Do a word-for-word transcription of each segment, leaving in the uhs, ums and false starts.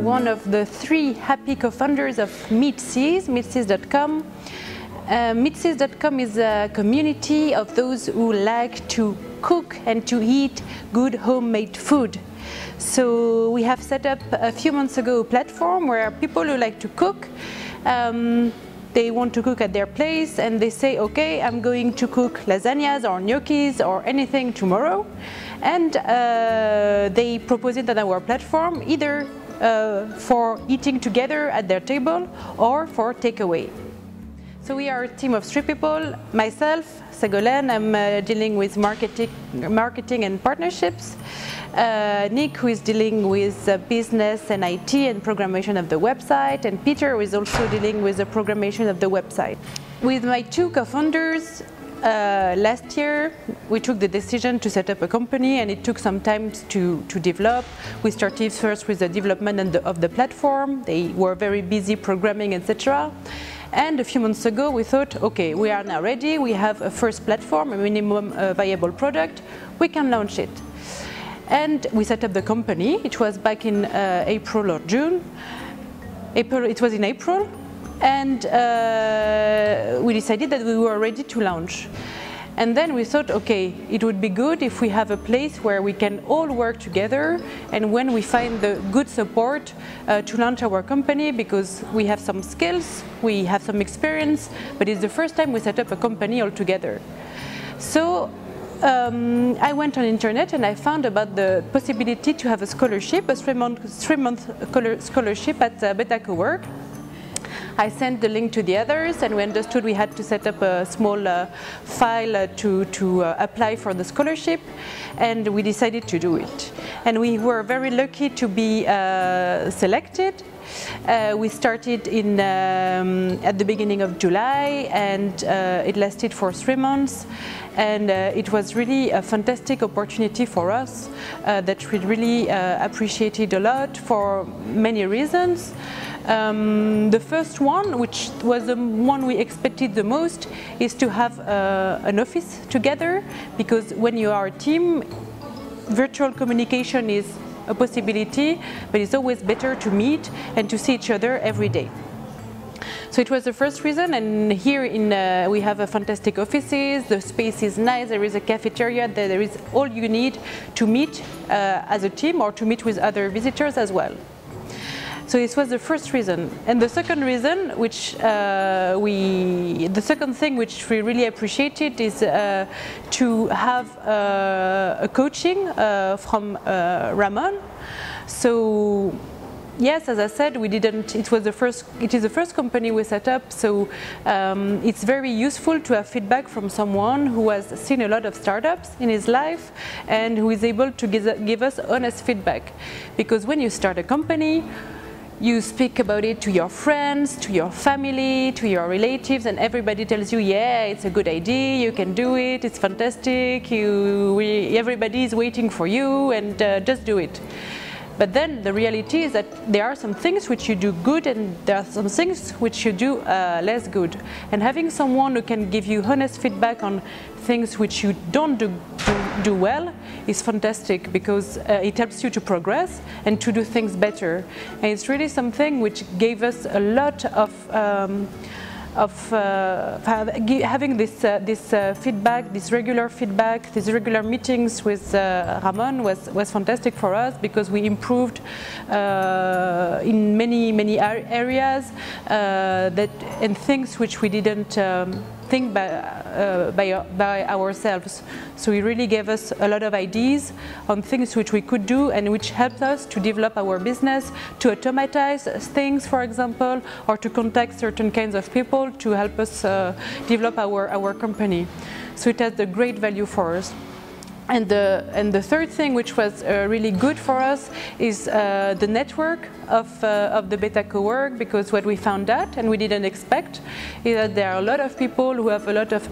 uh, one of the three happy co-founders of Meetsies, Meetsies dot com. Uh, Meetsies dot com is a community of those who like to cook and to eat good homemade food. So we have set up a few months ago a platform where people who like to cook, um, they want to cook at their place and they say, okay, I'm going to cook lasagnas or gnocchis or anything tomorrow. And uh, they propose it on our platform, either uh, for eating together at their table or for takeaway. So we are a team of three people, myself, Ségolène, I'm uh, dealing with marketing, marketing and partnerships, uh, Nick, who is dealing with uh, business and I T and programmation of the website, and Peter, who is also dealing with the programmation of the website. With my two co-founders, uh, last year we took the decision to set up a company, and it took some time to, to develop. We started first with the development and the, of the platform. They were very busy programming, et cetera. And a few months ago we thought, okay, we are now ready, we have a first platform, a minimum uh, viable product, we can launch it. And we set up the company. It was back in uh, April or June. April, it was in April, and uh, we decided that we were ready to launch. And then we thought, okay, it would be good if we have a place where we can all work together, and when we find the good support uh, to launch our company, because we have some skills, we have some experience, but it's the first time we set up a company all together. So um, I went on internet and I found about the possibility to have a scholarship, a three-month three-month scholarship at uh, BetacoWork. I sent the link to the others, and we understood we had to set up a small uh, file uh, to, to uh, apply for the scholarship, and we decided to do it. And we were very lucky to be uh, selected. Uh, we started in, um, at the beginning of July, and uh, it lasted for three months. And uh, it was really a fantastic opportunity for us uh, that we really uh, appreciated a lot for many reasons. Um, the first one, which was the one we expected the most, is to have uh, an office together, because when you are a team, virtual communication is a possibility, but it's always better to meet and to see each other every day. So it was the first reason, and here in uh, we have a fantastic offices, the space is nice, there is a cafeteria, there is all you need to meet uh, as a team or to meet with other visitors as well. So this was the first reason. And the second reason, which uh, we, the second thing which we really appreciated is uh, to have uh, a coaching uh, from uh, Ramon. So yes, as I said, we didn't, it was the first, it is the first company we set up. So um, it's very useful to have feedback from someone who has seen a lot of startups in his life and who is able to give, give us honest feedback. Because when you start a company, you speak about it to your friends, to your family, to your relatives, and everybody tells you, yeah, it's a good idea, you can do it, it's fantastic, you, we, everybody is waiting for you, and uh, just do it. But then the reality is that there are some things which you do good and there are some things which you do uh, less good. And having someone who can give you honest feedback on things which you don't do, do, do well is fantastic, because uh, it helps you to progress and to do things better. And it's really something which gave us a lot of um, of uh, having this, uh, this uh, feedback, this regular feedback, these regular meetings with uh, Ramon was, was fantastic for us, because we improved uh, in many, many areas uh, that, and things which we didn't um, think by, uh, by, by ourselves. So he really gave us a lot of ideas on things which we could do and which helped us to develop our business, to automatize things, for example, or to contact certain kinds of people to help us uh, develop our, our company. So it has a great value for us. And the, and the third thing which was uh, really good for us is uh, the network of, uh, of the BetacoWork, because what we found out and we didn't expect is that there are a lot of people who have a lot of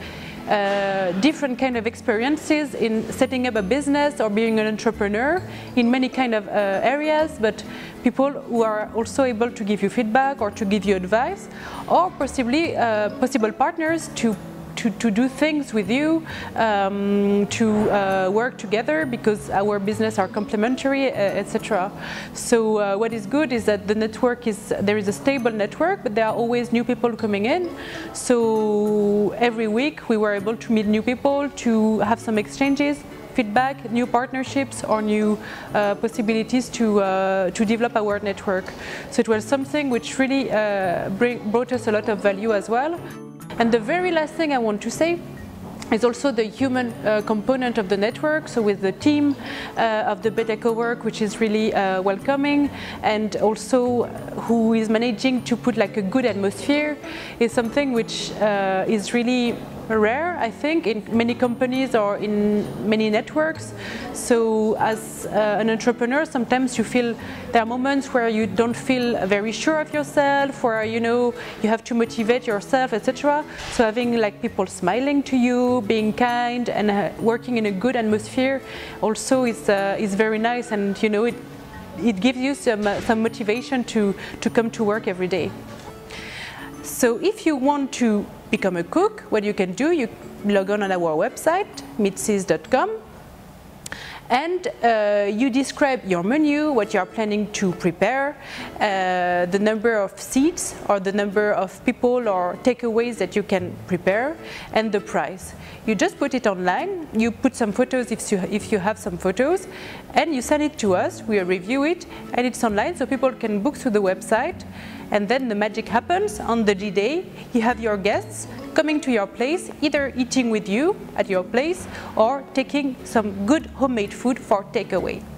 uh, different kind of experiences in setting up a business or being an entrepreneur in many kind of uh, areas, but people who are also able to give you feedback or to give you advice, or possibly uh, possible partners to to, to do things with you, um, to uh, work together, because our business are complementary, uh, et cetera. So uh, what is good is that the network is, there is a stable network, but there are always new people coming in. So every week we were able to meet new people, to have some exchanges, feedback, new partnerships, or new uh, possibilities to uh, to develop our network. So it was something which really uh, bring, brought us a lot of value as well. And the very last thing I want to say is also the human uh, component of the network, so with the team uh, of the BetacoWork, which is really uh, welcoming, and also who is managing to put like a good atmosphere, is something which uh, is really rare, I think, in many companies or in many networks. So as uh, an entrepreneur, sometimes you feel there are moments where you don't feel very sure of yourself, or you know you have to motivate yourself, et cetera. So having like people smiling to you, being kind, and uh, working in a good atmosphere also is uh, is very nice, and you know it it gives you some uh, some motivation to to come to work every day. So if you want to become a cook, what you can do, you log on on our website, meetsies dot com, and uh, you describe your menu, what you are planning to prepare, uh, the number of seats or the number of people or takeaways that you can prepare, and the price. You just put it online, you put some photos if you, if you have some photos, and you send it to us, we review it, and it's online so people can book through the website. And then the magic happens. On the D-Day, you have your guests coming to your place, either eating with you at your place or taking some good homemade food for takeaway.